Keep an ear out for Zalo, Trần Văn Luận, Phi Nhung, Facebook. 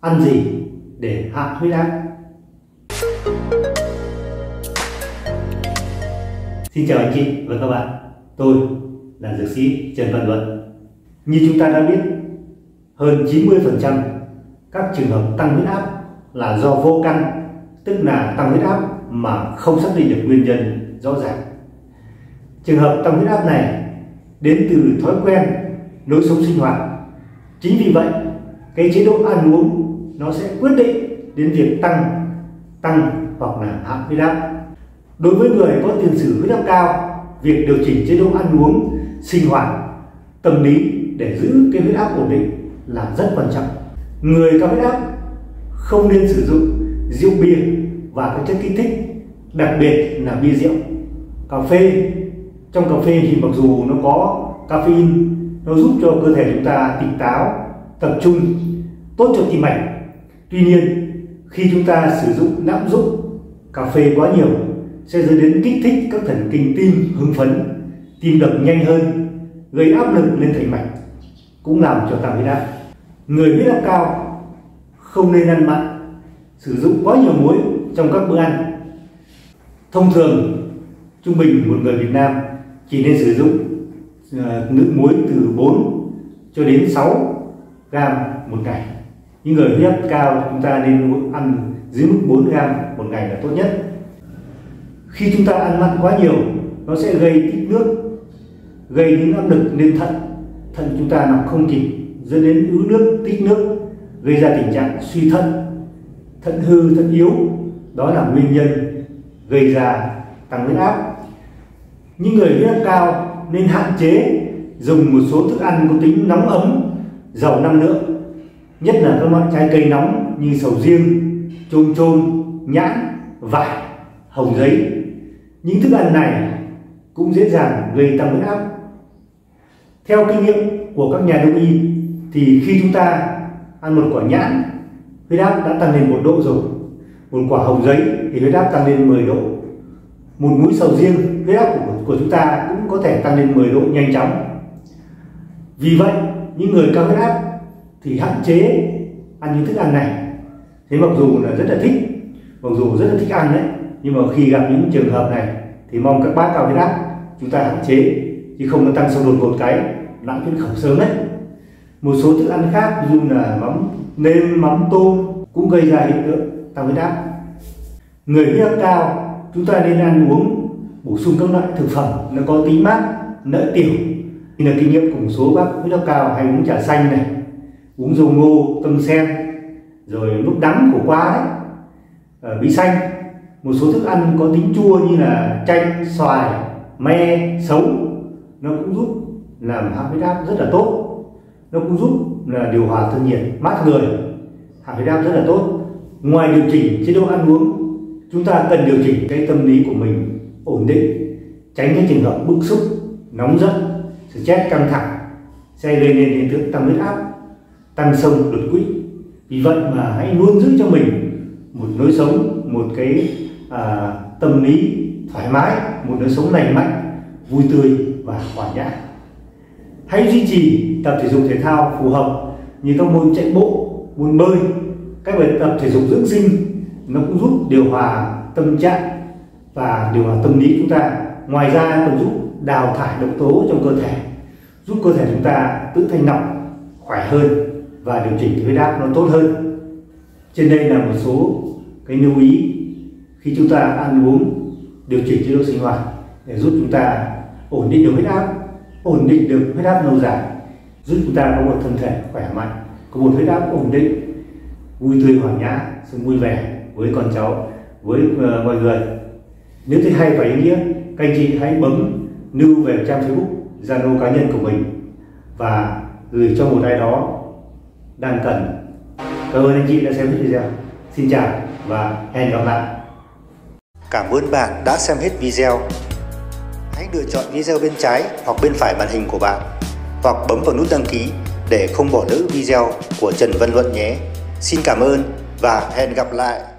ăn gì để hạ huyết áp? Xin chào anh chị và các bạn, tôi là dược sĩ Trần Văn Luận. Như chúng ta đã biết, hơn 90% các trường hợp tăng huyết áp là do vô căn, tức là tăng huyết áp mà không xác định được nguyên nhân rõ ràng. Trường hợp tăng huyết áp này đến từ thói quen, lối sống sinh hoạt. Chính vì vậy, cái chế độ ăn uống nó sẽ quyết định đến việc tăng hoặc là hạ huyết áp. Đối với người có tiền sử huyết áp cao, việc điều chỉnh chế độ ăn uống, sinh hoạt, tâm lý để giữ cái huyết áp ổn định là rất quan trọng. Người cao huyết áp không nên sử dụng rượu bia và các chất kích thích, đặc biệt là bia rượu, cà phê. Trong cà phê thì mặc dù nó có caffeine, nó giúp cho cơ thể chúng ta tỉnh táo, tập trung, tốt cho tim mạch. Tuy nhiên, khi chúng ta sử dụng lạm dụng cà phê quá nhiều sẽ dẫn đến kích thích các thần kinh tim hưng phấn, tim đập nhanh hơn, gây áp lực lên thành mạch, cũng làm cho tăng huyết áp. Người huyết áp cao không nên ăn mặn, sử dụng quá nhiều muối trong các bữa ăn. Thông thường, trung bình một người Việt Nam chỉ nên sử dụng lượng muối từ 4 cho đến 6 gram một ngày. Những người huyết áp cao chúng ta nên ăn dưới mức 4 gram một ngày là tốt nhất. Khi chúng ta ăn mặn quá nhiều, nó sẽ gây tích nước, gây những áp lực lên thận chúng ta nằm không kịp, dẫn đến ứ nước, tích nước, gây ra tình trạng suy thận, thận hư, thận yếu. Đó là nguyên nhân gây ra tăng huyết áp. Những người huyết áp cao nên hạn chế dùng một số thức ăn có tính nóng ấm, giàu năng lượng, nhất là các loại trái cây nóng như sầu riêng, chôm, nhãn, vải, hồng giấy. Những thức ăn này cũng dễ dàng gây tăng huyết áp. Theo kinh nghiệm của các nhà đông y thì khi chúng ta ăn một quả nhãn, huyết áp đã tăng lên 1 độ rồi. Một quả hồng giấy thì huyết áp tăng lên 10 độ. Một muỗng sầu riêng, huyết áp của chúng ta cũng có thể tăng lên 10 độ nhanh chóng. Vì vậy, những người cao huyết áp thì hạn chế ăn những thức ăn này. Thế mặc dù là rất là thích ăn đấy, nhưng mà khi gặp những trường hợp này thì mong các bác cao huyết áp chúng ta hạn chế, chứ không có tăng xong đột ngột cái lãng huyết khẩu sớm đấy. Một số thức ăn khác như là mắm nêm, mắm tôm cũng gây ra hiện tượng tăng huyết áp. Người huyết áp cao chúng ta nên ăn uống bổ sung các loại thực phẩm nó có tính mát, đỡ tiểu, như là kinh nghiệm của một số bác huyết áp cao hay uống trà xanh này, uống dầu ngô, tâm sen, rồi lúc đắng của quá đấy, bí xanh. Một số thức ăn có tính chua như là chanh, xoài, me, sấu nó cũng giúp làm hạ huyết áp rất là tốt, nó cũng giúp là điều hòa thân nhiệt, mát người, hạ huyết áp rất là tốt. Ngoài điều chỉnh chế độ ăn uống, chúng ta cần điều chỉnh cái tâm lý của mình ổn định, tránh cái trường hợp bức xúc, nóng giận, stress, căng thẳng sẽ gây nên hiện tượng tăng huyết áp, tăng sông đột quỵ. Vì vậy mà hãy luôn giữ cho mình một lối sống, một cái tâm lý thoải mái, một lối sống lành mạnh, vui tươi và hòa nhã. Hãy duy trì tập thể dục thể thao phù hợp như các môn chạy bộ, môn bơi, các bài tập thể dục dưỡng sinh. Nó cũng giúp điều hòa tâm trạng và điều hòa tâm lý chúng ta. Ngoài ra còn giúp đào thải độc tố trong cơ thể, giúp cơ thể chúng ta tự thanh lọc, khỏe hơn và điều chỉnh huyết áp nó tốt hơn. Trên đây là một số cái lưu ý khi chúng ta ăn uống, điều chỉnh chế độ sinh hoạt để giúp chúng ta ổn định được huyết áp, ổn định được huyết áp lâu dài, giúp chúng ta có một thân thể khỏe mạnh, có một huyết áp ổn định, vui tươi hòa nhã, sống vui vẻ với con cháu, với mọi người. Nếu thấy hay và ý nghĩa, các anh chị hãy bấm lưu về trang Facebook, Zalo cá nhân của mình và gửi cho một ai đó đang cần. Cảm ơn anh chị đã xem video. Xin chào và hẹn gặp lại. Cảm ơn bạn đã xem hết video. Hãy lựa chọn video bên trái hoặc bên phải màn hình của bạn, hoặc bấm vào nút đăng ký để không bỏ lỡ video của Trần Văn Luận nhé. Xin cảm ơn và hẹn gặp lại.